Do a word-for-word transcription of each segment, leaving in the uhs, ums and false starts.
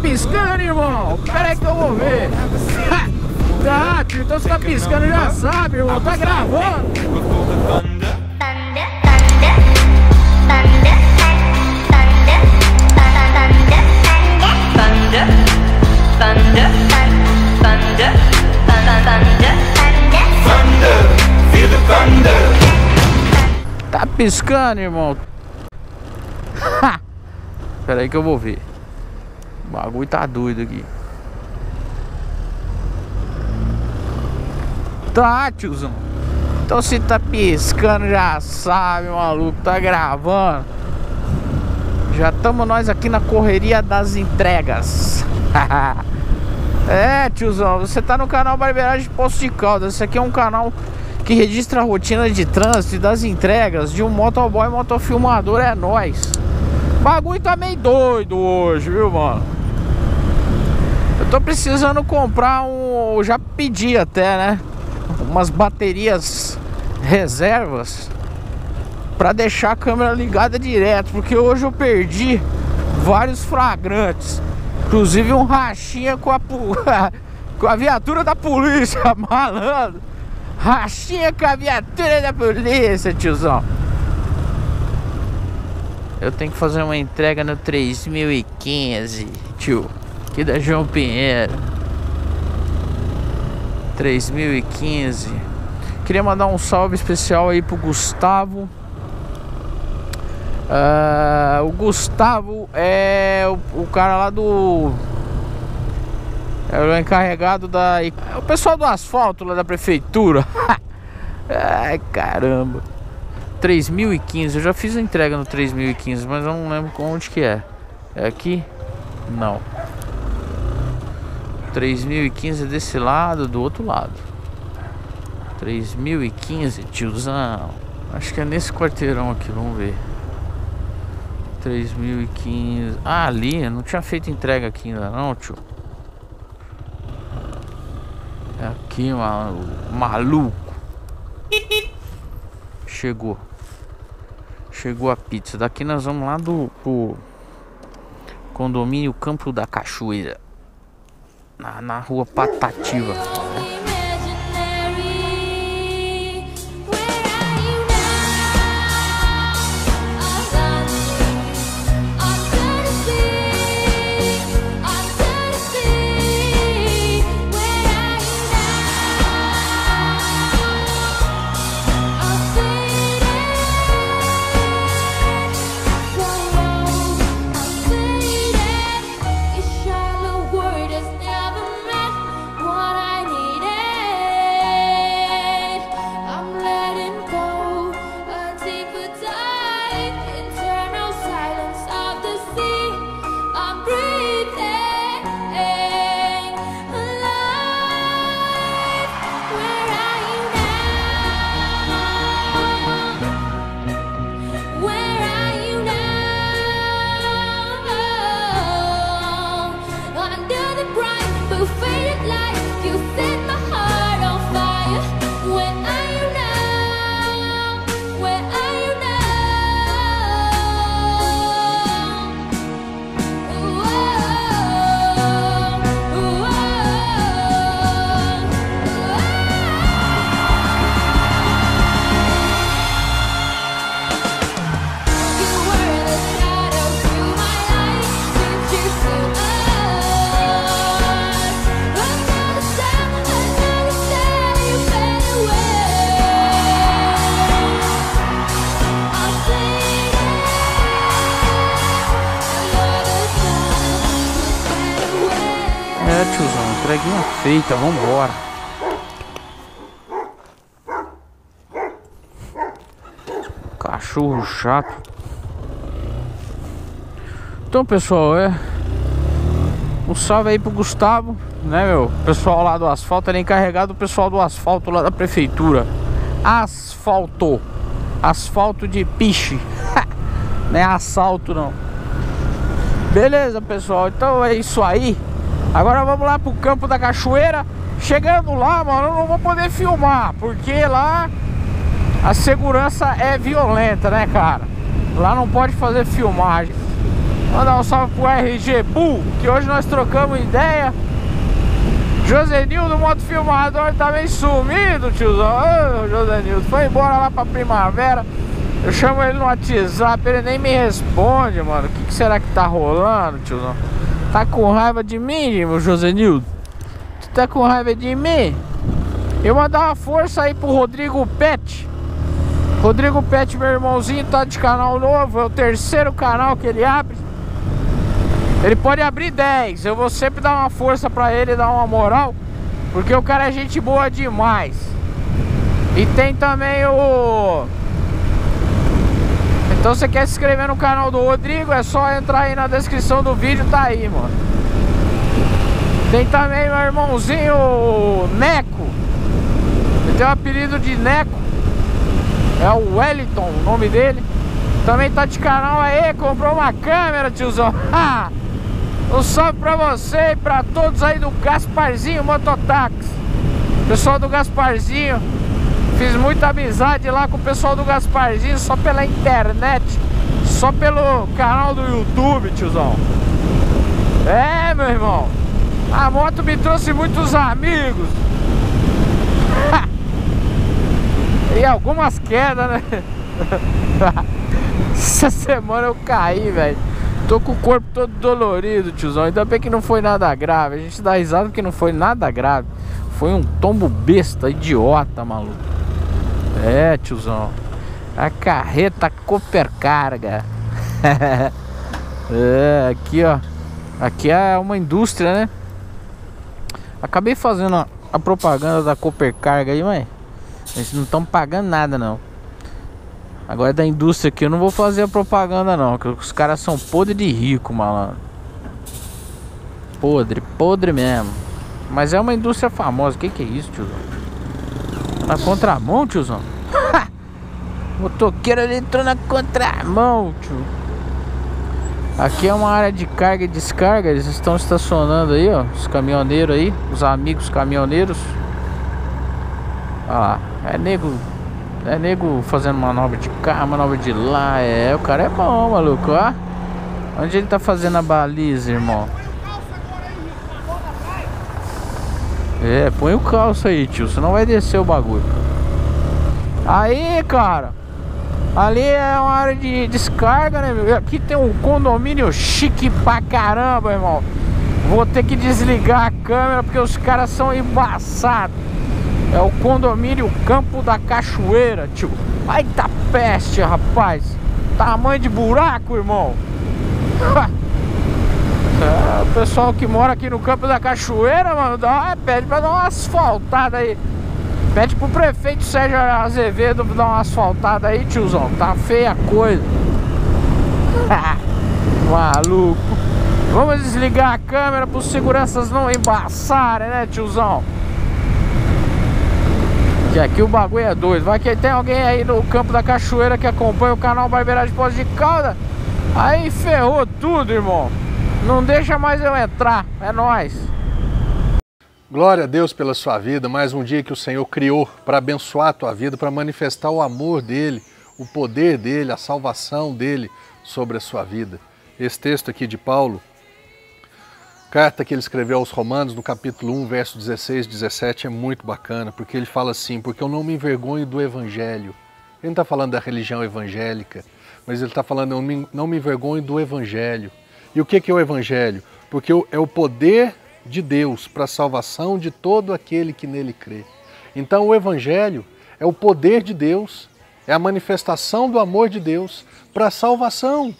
piscando, irmão? Peraí que eu vou ver. Tá, tio, então você tá piscando, já sabe, irmão. Tá gravando. Tá piscando, irmão. Pera aí que eu vou ver. O bagulho tá doido aqui. Tá, tiozão. Então se tá piscando, já sabe, maluco. Tá gravando. Já estamos nós aqui na correria das entregas. É, tiozão, você tá no canal Barbeiragem de Poços de Caldas. Esse aqui é um canal que registra a rotina de trânsito e das entregas de um motoboy motofilmador. É nóis. O bagulho tá meio doido hoje, viu, mano? Eu tô precisando comprar um... Eu já pedi até, né? Umas baterias reservas pra deixar a câmera ligada direto, porque hoje eu perdi vários flagrantes. Inclusive um rachinha com a, com a viatura da polícia, malandro. Rachinha com a viatura da polícia, tiozão. Eu tenho que fazer uma entrega no três mil e quinze, tio. Aqui da João Pinheiro. três mil e quinze. Queria mandar um salve especial aí pro Gustavo. Uh, o Gustavo é o, o cara lá do... É o encarregado da... É o pessoal do asfalto lá da prefeitura. Ai, caramba. três mil e quinze, eu já fiz a entrega no três mil e quinze, mas eu não lembro onde que é. É aqui? Não. três mil e quinze é desse lado, do outro lado. três mil e quinze, tiozão. Acho que é nesse quarteirão aqui, vamos ver. três mil e quinze. Ah, ali, eu não tinha feito entrega aqui ainda não, tio. É aqui, mano, maluco. Chegou. Chegou a pizza. Daqui nós vamos lá do pro condomínio Campo da Cachoeira, na, na rua Patativa. Entreguinha feita, vambora. Cachorro chato. Então, pessoal, é um salve aí pro Gustavo, né, meu? Pessoal lá do asfalto, ele é encarregado do pessoal do asfalto lá da prefeitura. Asfalto. Asfalto de piche. Não é assalto, não. Beleza, pessoal, então é isso aí. Agora vamos lá pro Campo da Cachoeira. Chegando lá, mano, eu não vou poder filmar, porque lá a segurança é violenta, né, cara? Lá não pode fazer filmagem. Mandar um salve pro R G Bull, que hoje nós trocamos ideia. Josenildo, moto filmador, tá meio sumido, tiozão. Ô, Josenildo, foi embora lá pra Primavera. Eu chamo ele no WhatsApp, ele nem me responde, mano. O que, que será que tá rolando, tiozão? Tá com raiva de mim, meu Josenildo? Tu tá com raiva de mim? Eu mandar uma força aí pro Rodrigo Pet. Rodrigo Pet, meu irmãozinho, tá de canal novo. É o terceiro canal que ele abre. Ele pode abrir dez. Eu vou sempre dar uma força pra ele, dar uma moral, porque o cara é gente boa demais. E tem também o... Então você quer se inscrever no canal do Rodrigo, é só entrar aí na descrição do vídeo, tá aí, mano. Tem também meu irmãozinho Neco. Ele tem o apelido de Neco. É o Wellington o nome dele. Também tá de canal aí, comprou uma câmera, tiozão. Um salve pra você e pra todos aí do Gasparzinho Mototáxi. Pessoal do Gasparzinho, fiz muita amizade lá com o pessoal do Gasparzinho, só pela internet, só pelo canal do YouTube, tiozão. É, meu irmão, a moto me trouxe muitos amigos. E algumas quedas, né? Essa semana eu caí, velho. Tô com o corpo todo dolorido, tiozão. Ainda bem que não foi nada grave. A gente dá risada porque não foi nada grave. Foi um tombo besta, idiota, maluco. É, tiozão. A carreta Cooper Carga. É, aqui, ó. Aqui é uma indústria, né? Acabei fazendo a, a propaganda da Cooper Carga aí, mãe. Eles não estão pagando nada, não. Agora é da indústria aqui, eu não vou fazer a propaganda não, que os caras são podre de rico, malandro. Podre, podre mesmo. Mas é uma indústria famosa, que que é isso, tiozão? Na contramão, tiozão? O motoqueiro ali entrou na contramão, tio. Aqui é uma área de carga e descarga, eles estão estacionando aí, ó. Os caminhoneiros aí, os amigos caminhoneiros. Olha lá, é nego... É nego fazendo manobra de cá, manobra de lá. É, o cara é bom, maluco, ó. Onde ele tá fazendo a baliza, irmão? É, põe o calço aí, tio, senão vai descer o bagulho. Aí, cara, ali é uma área de descarga, né, meu? Aqui tem um condomínio chique pra caramba, irmão. Vou ter que desligar a câmera porque os caras são embaçados. É o condomínio Campo da Cachoeira, tio. Ai, tá peste, rapaz. Tamanho de buraco, irmão. É, o pessoal que mora aqui no Campo da Cachoeira, mano, dá uma, pede pra dar uma asfaltada aí. Pede pro prefeito Sérgio Azevedo dar uma asfaltada aí, tiozão. Tá feia a coisa. Maluco. Vamos desligar a câmera pros seguranças não embaçarem, né, tiozão? Que aqui o bagulho é doido. Vai que tem alguém aí no Campo da Cachoeira que acompanha o canal Barbeiragem de Poços de Caldas. Aí ferrou tudo, irmão. Não deixa mais eu entrar. É nóis. Glória a Deus pela sua vida. Mais um dia que o Senhor criou para abençoar a tua vida, para manifestar o amor dEle, o poder dEle, a salvação dEle sobre a sua vida. Esse texto aqui de Paulo, carta que ele escreveu aos Romanos, no capítulo um, verso dezesseis, dezessete, é muito bacana, porque ele fala assim, porque eu não me envergonho do Evangelho. Ele não está falando da religião evangélica, mas ele está falando, eu não me envergonho do Evangelho. E o que é o Evangelho? Porque é o poder de Deus para a salvação de todo aquele que nele crê. Então o Evangelho é o poder de Deus, é a manifestação do amor de Deus para a salvação.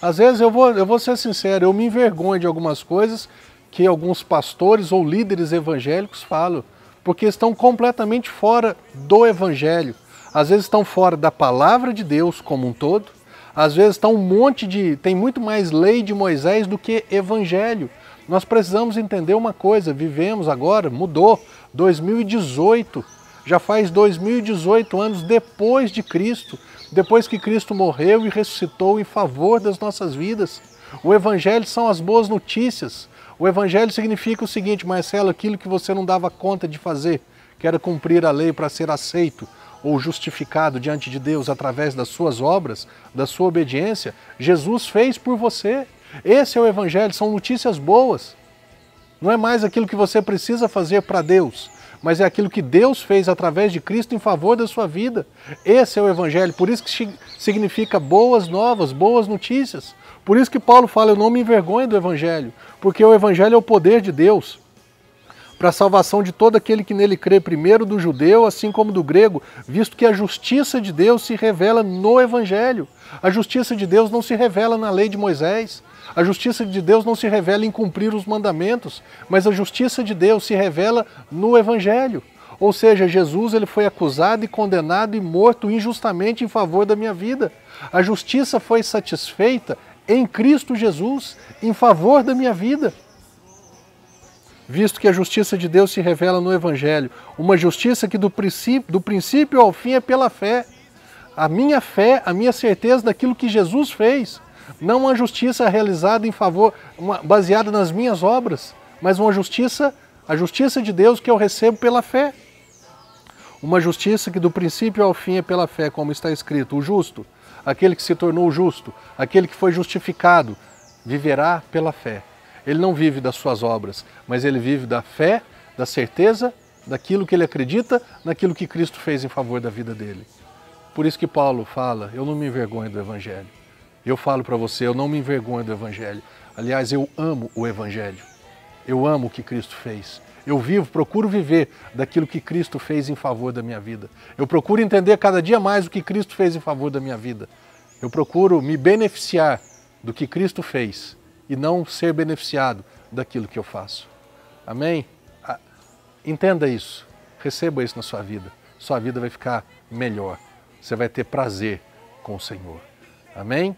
Às vezes, eu vou, eu vou ser sincero, eu me envergonho de algumas coisas que alguns pastores ou líderes evangélicos falam, porque estão completamente fora do Evangelho. Às vezes estão fora da palavra de Deus como um todo, às vezes estão um monte de... tem muito mais lei de Moisés do que Evangelho. Nós precisamos entender uma coisa, vivemos agora, mudou, dois mil e dezoito, já faz dois mil e dezoito anos depois de Cristo, depois que Cristo morreu e ressuscitou em favor das nossas vidas. O Evangelho são as boas notícias. O Evangelho significa o seguinte, Marcelo, aquilo que você não dava conta de fazer, que era cumprir a lei para ser aceito ou justificado diante de Deus através das suas obras, da sua obediência, Jesus fez por você. Esse é o Evangelho, são notícias boas. Não é mais aquilo que você precisa fazer para Deus, mas é aquilo que Deus fez através de Cristo em favor da sua vida. Esse é o Evangelho, por isso que significa boas novas, boas notícias. Por isso que Paulo fala, eu não me envergonho do Evangelho, porque o Evangelho é o poder de Deus para a salvação de todo aquele que nele crê, primeiro do judeu, assim como do grego, visto que a justiça de Deus se revela no Evangelho. A justiça de Deus não se revela na lei de Moisés. A justiça de Deus não se revela em cumprir os mandamentos, mas a justiça de Deus se revela no Evangelho. Ou seja, Jesus ele foi acusado e condenado e morto injustamente em favor da minha vida. A justiça foi satisfeita em Cristo Jesus, em favor da minha vida. Visto que a justiça de Deus se revela no Evangelho, uma justiça que do princípio, do princípio ao fim é pela fé. A minha fé, a minha certeza daquilo que Jesus fez, não uma justiça realizada em favor, uma, baseada nas minhas obras, mas uma justiça, a justiça de Deus que eu recebo pela fé. Uma justiça que do princípio ao fim é pela fé, como está escrito, o justo, aquele que se tornou justo, aquele que foi justificado, viverá pela fé. Ele não vive das suas obras, mas ele vive da fé, da certeza, daquilo que ele acredita, naquilo que Cristo fez em favor da vida dele. Por isso que Paulo fala, eu não me envergonho do Evangelho. Eu falo para você, eu não me envergonho do Evangelho. Aliás, eu amo o Evangelho. Eu amo o que Cristo fez. Eu vivo, procuro viver daquilo que Cristo fez em favor da minha vida. Eu procuro entender cada dia mais o que Cristo fez em favor da minha vida. Eu procuro me beneficiar do que Cristo fez e não ser beneficiado daquilo que eu faço. Amém? Entenda isso. Receba isso na sua vida. Sua vida vai ficar melhor. Você vai ter prazer com o Senhor. Amém?